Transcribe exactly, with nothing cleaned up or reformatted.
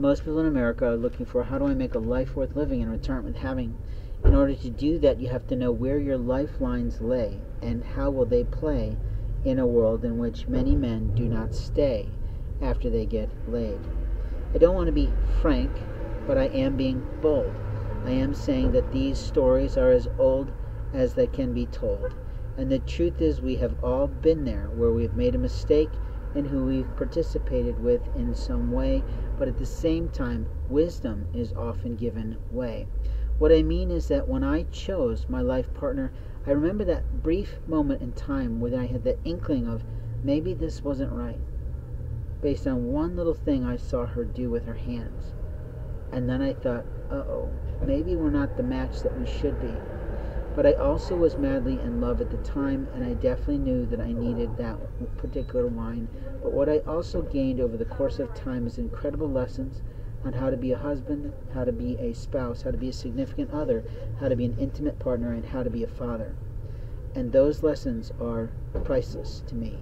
Most people in America are looking for, how do I make a life worth living in return with having? In order to do that, you have to know where your lifelines lay and how will they play in a world in which many men do not stay after they get laid. I don't want to be frank, but I am being bold. I am saying that these stories are as old as they can be told. And the truth is, we have all been there, where we've made a mistake and who we've participated with in some way, but at the same time, wisdom is often given way. What I mean is that when I chose my life partner, I remember that brief moment in time when I had the inkling of, maybe this wasn't right, based on one little thing I saw her do with her hands. And then I thought, uh-oh, maybe we're not the match that we should be. But I also was madly in love at the time, and I definitely knew that I needed that particular wine. But what I also gained over the course of time is incredible lessons on how to be a husband, how to be a spouse, how to be a significant other, how to be an intimate partner, and how to be a father. And those lessons are priceless to me.